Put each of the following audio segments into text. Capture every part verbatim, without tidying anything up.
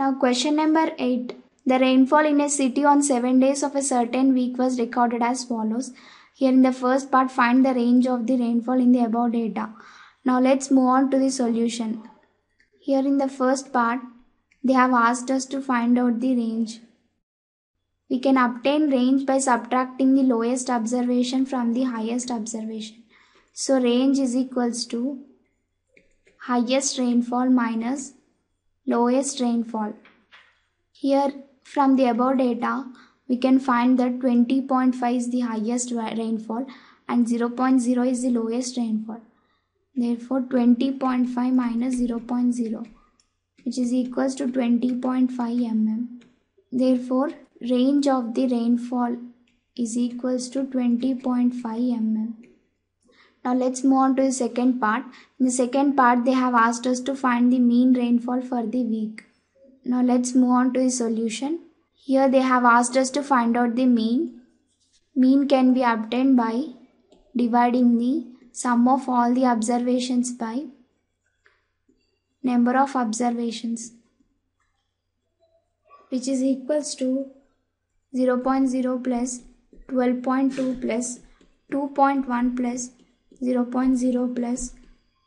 Now question number eight. The rainfall in a city on seven days of a certain week was recorded as follows. Here in the first part, find the range of the rainfall in the above data. Now let's move on to the solution. Here in the first part, they have asked us to find out the range. We can obtain range by subtracting the lowest observation from the highest observation. So range is equals to highest rainfall minus lowest rainfall. Here from the above data, we can find that twenty point five is the highest rainfall and zero point zero is the lowest rainfall. Therefore twenty point five minus zero point zero, which is equals to twenty point five millimeters. Therefore range of the rainfall is equals to twenty point five millimeters. Now let's move on to the second part. In the second part, they have asked us to find the mean rainfall for the week. Now let's move on to the solution. Here they have asked us to find out the mean. Mean can be obtained by dividing the sum of all the observations by number of observations, which is equals to zero point zero plus twelve point two plus two point one plus zero point zero plus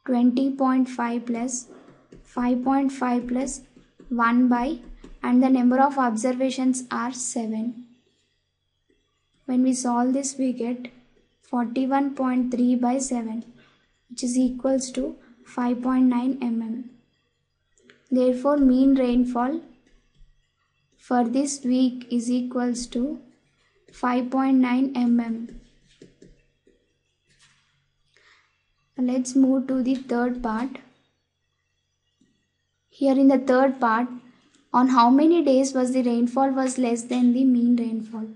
twenty point five plus five point five plus one by, and the number of observations are seven. When we solve this, we get forty-one point three by seven, which is equals to five point nine millimeters. Therefore mean rainfall for this week is equals to five point nine millimeters. Let's move to the third part. Here in the third part, on how many days was the rainfall was less than the mean rainfall?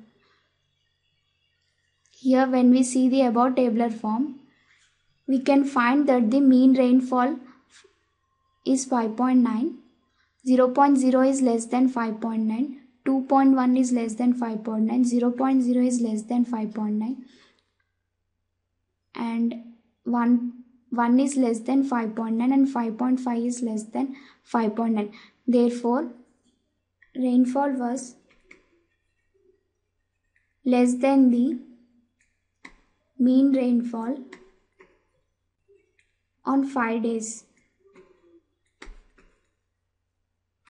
Here when we see the above tabular form, we can find that the mean rainfall is five point nine, zero point zero is less than five point nine, two point one is less than five point nine, zero point zero is less than five point nine, and one, one is less than five point nine, and five point five is less than five point nine. Therefore, rainfall was less than the mean rainfall on five days.